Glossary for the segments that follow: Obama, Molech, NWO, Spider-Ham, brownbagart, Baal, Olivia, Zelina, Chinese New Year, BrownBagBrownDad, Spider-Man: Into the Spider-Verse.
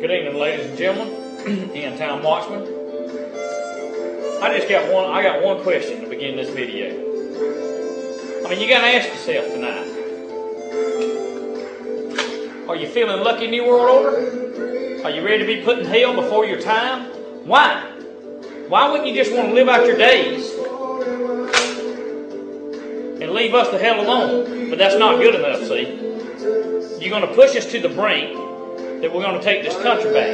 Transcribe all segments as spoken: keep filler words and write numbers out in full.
Good evening, ladies and gentlemen, and town watchmen. I just got one. I got one question to begin this video. I mean, you gotta ask yourself tonight: are you feeling lucky, New World Order? Are you ready to be put in hell before your time? Why? Why wouldn't you just want to live out your days and leave us the hell alone? But that's not good enough. See, you're gonna push us to the brink that we're going to take this country back.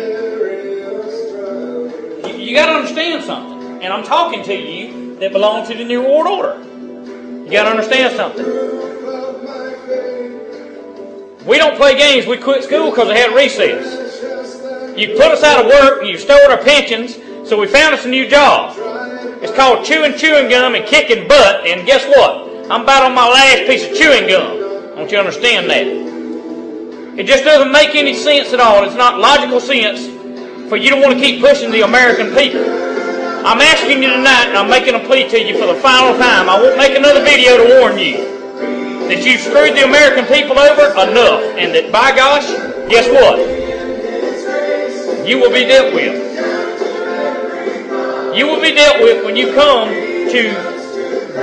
You, you got to understand something. And I'm talking to you that belong to the New World Order. You got to understand something. We don't play games. We quit school because they had recess. You put us out of work and you stored our pensions, so we found us a new job. It's called chewing chewing gum and kicking butt. And guess what? I'm about on my last piece of chewing gum. I want you to understand that. It just doesn't make any sense at all. It's not logical sense for you to want to keep pushing the American people. I'm asking you tonight, and I'm making a plea to you for the final time. I won't make another video to warn you that you've screwed the American people over enough, and that, by gosh, guess what? You will be dealt with. You will be dealt with when you come to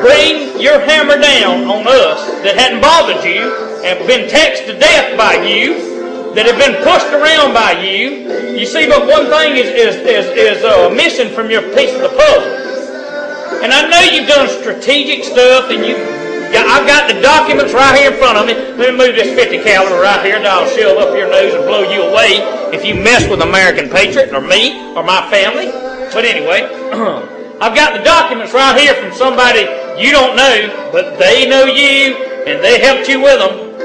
bring your hammer down on us that hadn't bothered you and been taxed to death by you, that have been pushed around by you. You see, but one thing is, is, is, is uh, missing from your piece of the puzzle. And I know you've done strategic stuff, and you, I've got the documents right here in front of me. Let me move this fifty caliber right here, and I'll shove up your nose and blow you away if you mess with American Patriot or me or my family. But anyway, I've got the documents right here from somebody you don't know, but they know you, and they helped you with them.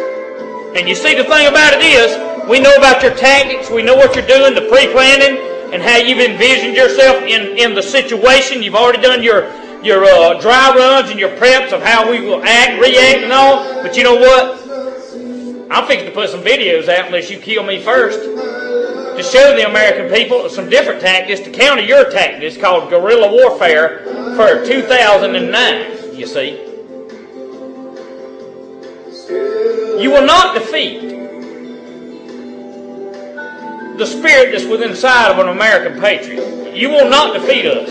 And you see, the thing about it is, we know about your tactics, we know what you're doing, the pre-planning, and how you've envisioned yourself in, in the situation. You've already done your, your uh, dry runs and your preps of how we will act, react, and all. But you know what? I'm fixing to put some videos out, unless you kill me first, to show the American people some different tactics to counter your tactics, called guerrilla warfare for two thousand nine. You see, you will not defeat the spirit that's within the side of an American patriot. You will not defeat us.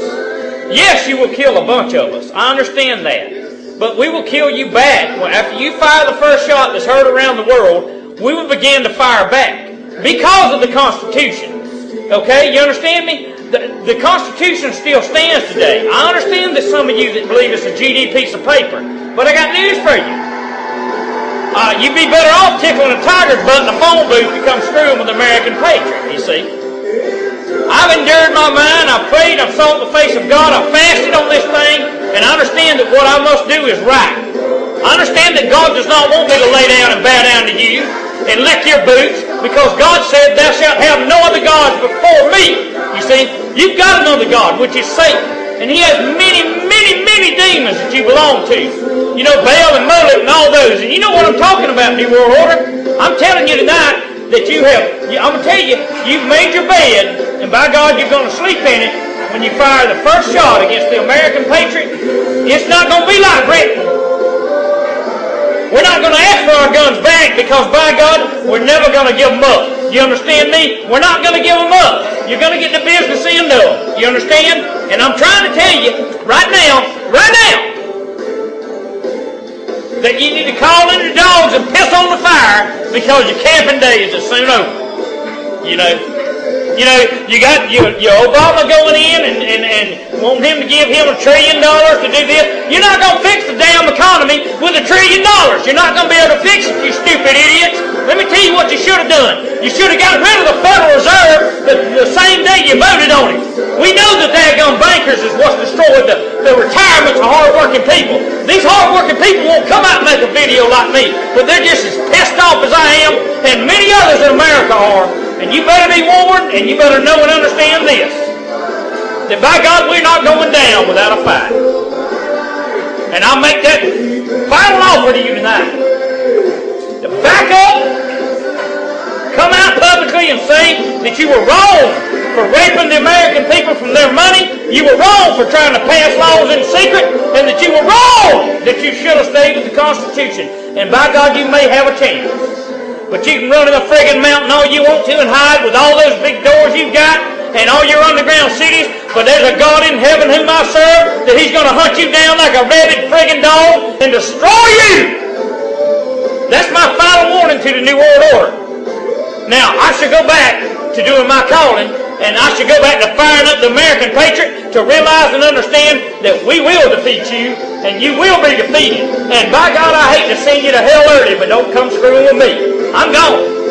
Yes, you will kill a bunch of us. I understand that. But we will kill you back. After you fire the first shot that's heard around the world, we will begin to fire back because of the Constitution. Okay? You understand me? The, the Constitution still stands today. I understand that some of you that believe it's a G D piece of paper, but I got news for you. Uh, you'd be better off tickling a tiger's butt in a phone booth to come screwing with the American Patriot, you see. I've endured my mind, I've prayed, I've sought the face of God, I've fasted on this thing, and I understand that what I must do is right. I understand that God does not want me to lay down and bow down to you and lick your boots, because God said, thou shalt have no other gods before me. You see, you've got another God, which is Satan. And he has many, many, many demons that you belong to. You know, Baal and Molech and all those. And you know what I'm talking about, New World Order. I'm telling you tonight that you have, I'm going to tell you, you've made your bed, and by God, you're going to sleep in it when you fire the first shot against the American patriot. It's not going to be like Britain. We're not going to ask for our guns back, because, by God, we're never going to give them up. You understand me? We're not going to give them up. You're going to get the business end of them. You understand? And I'm trying to tell you right now, right now, that you need to call in the dogs and piss on the fire, because your camping days are soon over. You know? You know, you got your, your Obama going in and, and, and wanting him to give him a trillion dollars to do this. You're not going to fix the damn economy with a trillion dollars. You're not going to be able to fix it, you stupid idiots. Let me tell you what you should have done. You should have got rid of the Federal Reserve the, the same day you voted on it. We know that daggum bankers is what's destroyed the, the retirements of hard-working people. These hard-working people won't come out and make a video like me, but they're just as pissed off as I am, and many others in America are. And you better be warned, and you better know and understand this, that by God, we're not going down without a fight. And I'll make that final offer to you tonight. To back up, come out publicly and say that you were wrong for raping the American people from their money, you were wrong for trying to pass laws in secret, and that you were wrong that you should have stayed with the Constitution. And by God, you may have a chance. But you can run to the friggin' mountain all you want to and hide with all those big doors you've got and all your underground cities. But there's a God in heaven whom I serve that He's going to hunt you down like a rabid friggin' dog and destroy you. That's my final warning to the New World Order. Now, I should go back to doing my calling, and I should go back to firing up the American patriot to realize and understand that we will defeat you, and you will be defeated. And by God, I hate to send you to hell early, but don't come screwing with me. I'm gone.